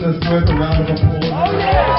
this worth a round of applause. Oh, yeah.